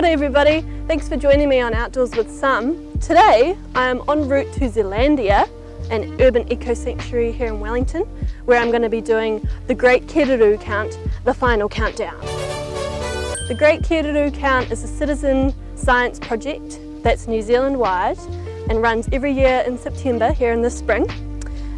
Kia ora everybody, thanks for joining me on Outdoors with Sum. Today I am en route to Zealandia, an urban eco-sanctuary here in Wellington, where I'm going to be doing the Great Kererū Count, the final countdown. The Great Kererū Count is a citizen science project that's New Zealand wide and runs every year in September here in the spring.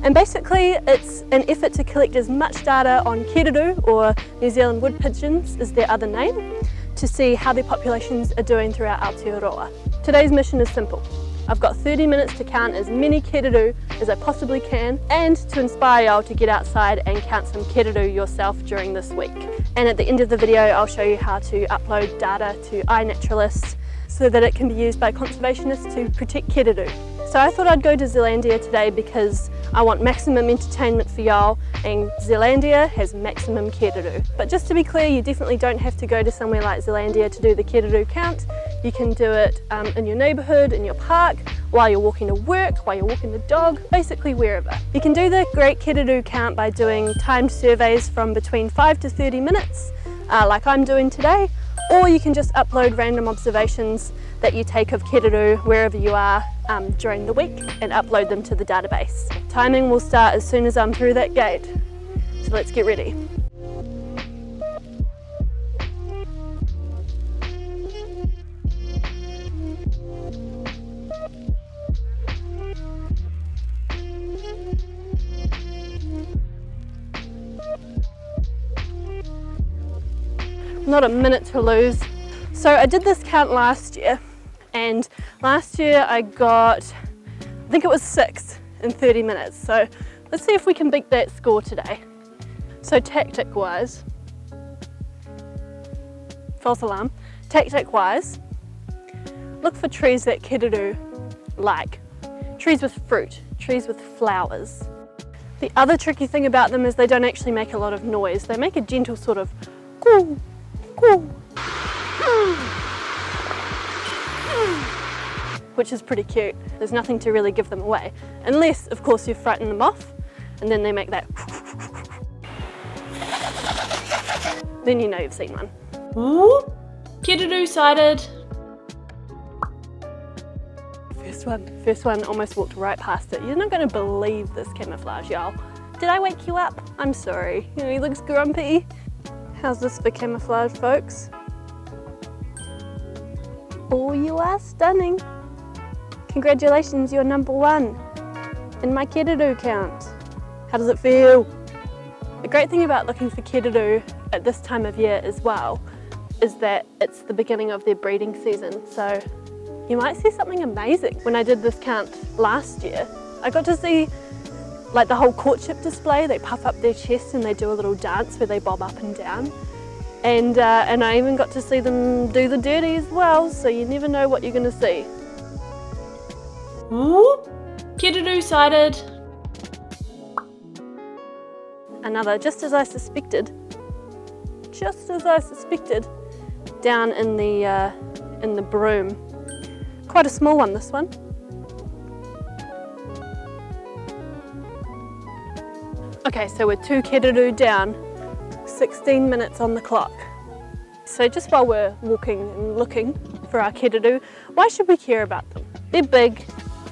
And basically it's an effort to collect as much data on kererū, or New Zealand wood pigeons is their other name, to see how their populations are doing throughout Aotearoa. Today's mission is simple. I've got 30 minutes to count as many kererū as I possibly can, and to inspire y'all to get outside and count some kererū yourself during this week. And at the end of the video I'll show you how to upload data to iNaturalist so that it can be used by conservationists to protect kererū. So I thought I'd go to Zealandia today because I want maximum entertainment for y'all, and Zealandia has maximum kererū. But just to be clear, you definitely don't have to go to somewhere like Zealandia to do the kererū count. You can do it in your neighbourhood, in your park, while you're walking to work, while you're walking the dog, basically wherever. You can do the Great Kererū Count by doing timed surveys from between 5 to 30 minutes, like I'm doing today, or you can just upload random observations that you take of kererū wherever you are during the week and upload them to the database. Timing will start as soon as I'm through that gate, so let's get ready. Not a minute to lose. So I did this count last year, and last year I got, I think it was 6 in 30 minutes. So let's see if we can beat that score today. So tactic-wise, false alarm, tactic-wise, look for trees that kererū like. Trees with fruit, trees with flowers. The other tricky thing about them is they don't actually make a lot of noise. They make a gentle sort of coo. Which is pretty cute. There's nothing to really give them away, unless of course you frighten them off and then they make that then you know you've seen one. Ooh. Kererū sighted! First one, almost walked right past it. You're not going to believe this camouflage, y'all. Did I wake you up? I'm sorry, you know, he looks grumpy. How's this for camouflage, folks? Oh, you are stunning. Congratulations, you're #1 in my kererū count. How does it feel? The great thing about looking for kererū at this time of year as well is that it's the beginning of their breeding season, so you might see something amazing. When I did this count last year, I got to see like the whole courtship display. They puff up their chest and they do a little dance where they bob up and down. And I even got to see them do the dirty as well, so you never know what you're going to see. Whoop! Kererū sighted! Another, just as I suspected, down in the broom. Quite a small one, this one. Okay, so we're 2 kererū down, 16 minutes on the clock. So just while we're walking and looking for our kererū, why should we care about them? They're big,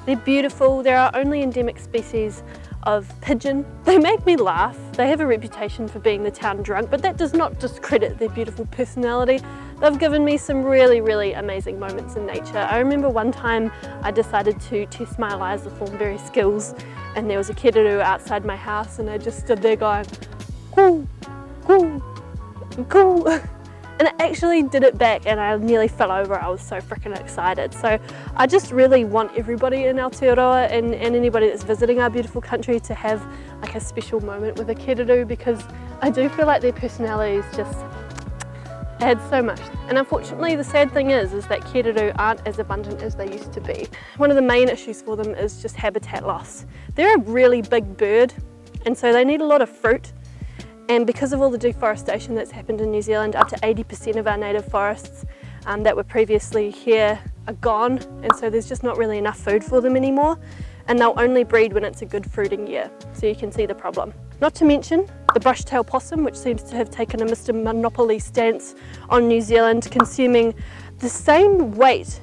they're beautiful, they're our only endemic species of pigeon. They make me laugh. They have a reputation for being the town drunk, but that does not discredit their beautiful personality. They've given me some really, really amazing moments in nature. I remember one time I decided to test my Eliza Thornberry skills, and there was a kererū outside my house, and I just stood there going, cool, cool, cool. And I actually did it back and I nearly fell over. I was so freaking excited. So I just really want everybody in Aotearoa and anybody that's visiting our beautiful country to have like a special moment with a kererū, because I do feel like their personalities just add so much. And unfortunately the sad thing is that kererū aren't as abundant as they used to be. One of the main issues for them is just habitat loss. They're a really big bird and so they need a lot of fruit. And because of all the deforestation that's happened in New Zealand, up to 80% of our native forests that were previously here are gone, and so there's just not really enough food for them anymore, and they'll only breed when it's a good fruiting year, so you can see the problem. Not to mention the Brushtail possum, which seems to have taken a Mr. Monopoly stance on New Zealand, consuming the same weight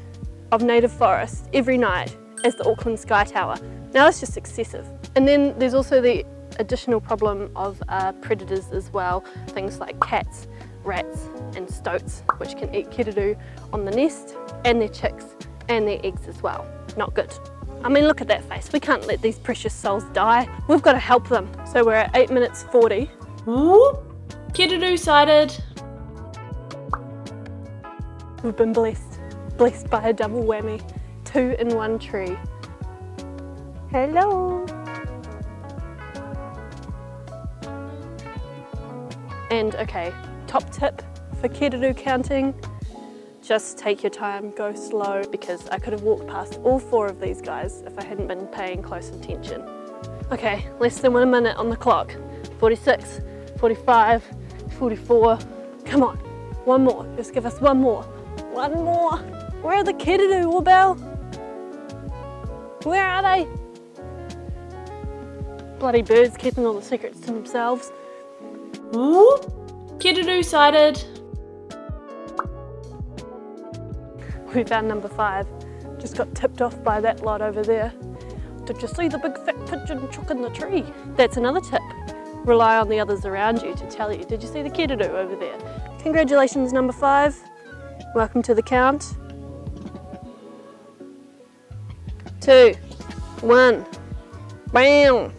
of native forest every night as the Auckland Sky Tower. Now that's just excessive. And then there's also the additional problem of predators as well, things like cats, rats and stoats, which can eat kererū on the nest and their chicks and their eggs as well. Not good. I mean, look at that face. We can't let these precious souls die. We've got to help them. So we're at 8:40. Ooh, kererū sighted. We've been blessed. Blessed by a double whammy. 2 in 1 tree. Hello. And okay, top tip for kererū counting. Just take your time, go slow, because I could have walked past all 4 of these guys if I hadn't been paying close attention. Okay, less than 1 minute on the clock. 46, 45, 44, come on, 1 more, just give us 1 more. 1 more, where are the kererū, Orbel? Where are they? Bloody birds keeping all the secrets to themselves. Ooh, kererū sighted. We found number 5, just got tipped off by that lot over there. Did you see the big fat pigeon chook in the tree? That's another tip. Rely on the others around you to tell you, did you see the kererū over there? Congratulations, number 5. Welcome to the count. 2, 1, bam!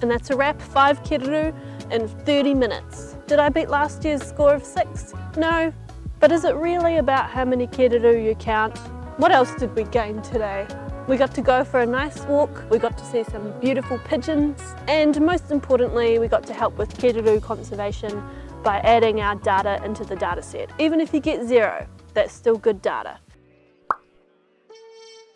And that's a wrap, 5 kererū in 30 minutes. Did I beat last year's score of 6? No. But is it really about how many kererū you count? What else did we gain today? We got to go for a nice walk, we got to see some beautiful pigeons, and most importantly, we got to help with kererū conservation by adding our data into the data set. Even if you get 0, that's still good data.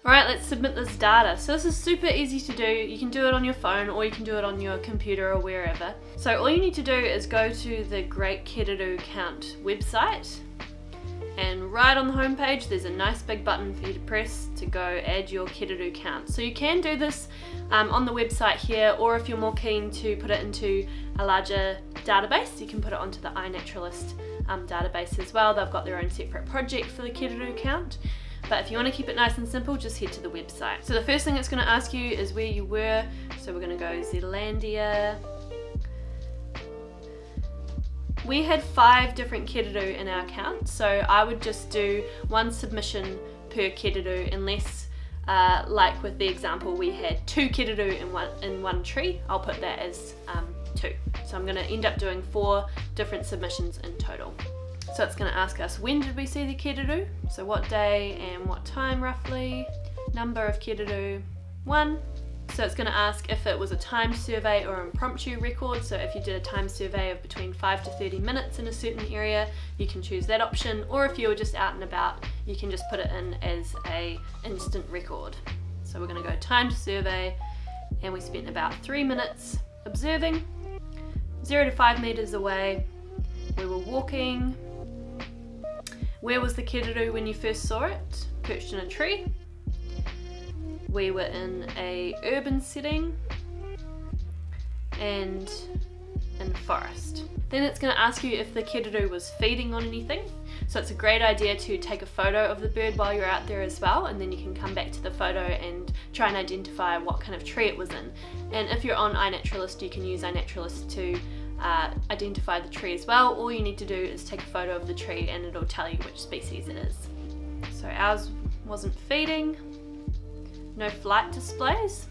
All right, let's submit this data. So this is super easy to do. You can do it on your phone or you can do it on your computer or wherever. So all you need to do is go to the Great Kererū Count website. And right on the homepage, there's a nice big button for you to press to go add your kererū count. So you can do this on the website here, or if you're more keen to put it into a larger database, you can put it onto the iNaturalist database as well. They've got their own separate project for the kererū count. But if you want to keep it nice and simple, just head to the website. So the first thing it's going to ask you is where you were. So we're going to go Zealandia. We had 5 different kererū in our count, so I would just do 1 submission per kererū unless, like with the example, we had 2 kererū in one tree. I'll put that as 2. So I'm going to end up doing 4 different submissions in total. So it's going to ask us, when did we see the kererū? So what day and what time roughly? Number of kererū, 1. So it's going to ask if it was a timed survey or impromptu record. So if you did a time survey of between 5 to 30 minutes in a certain area, you can choose that option. Or if you were just out and about, you can just put it in as an instant record. So we're going to go timed survey, and we spent about 3 minutes observing. 0 to 5 meters away, we were walking. Where was the kererū when you first saw it? Perched in a tree. We were in an urban setting and in a forest. Then it's going to ask you if the kererū was feeding on anything. So it's a great idea to take a photo of the bird while you're out there as well, and then you can come back to the photo and try and identify what kind of tree it was in. And if you're on iNaturalist, you can use iNaturalist to identify the tree as well. All you need to do is take a photo of the tree and it'll tell you which species it is. So ours wasn't feeding. No flight displays,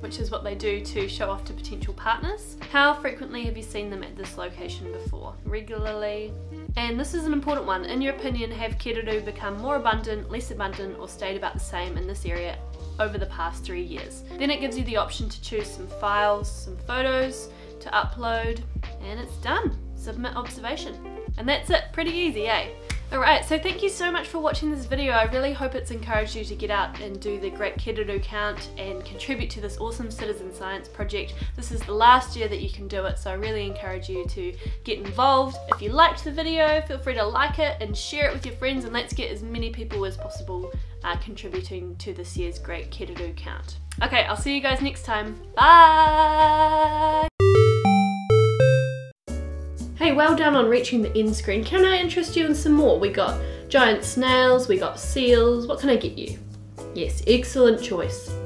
which is what they do to show off to potential partners. How frequently have you seen them at this location before? Regularly. And this is an important one. In your opinion, have kererū become more abundant, less abundant, or stayed about the same in this area over the past 3 years? Then it gives you the option to choose some files, some photos to upload, and it's done. Submit observation. And that's it. Pretty easy, eh? Alright, so thank you so much for watching this video. I really hope it's encouraged you to get out and do the Great Kererū Count and contribute to this awesome citizen science project. This is the last year that you can do it, so I really encourage you to get involved. If you liked the video, feel free to like it and share it with your friends, and let's get as many people as possible contributing to this year's Great Kererū Count. Okay, I'll see you guys next time. Bye! Hey, well done on reaching the end screen. Can I interest you in some more? We got giant snails, we got seals. What can I get you? Yes, excellent choice.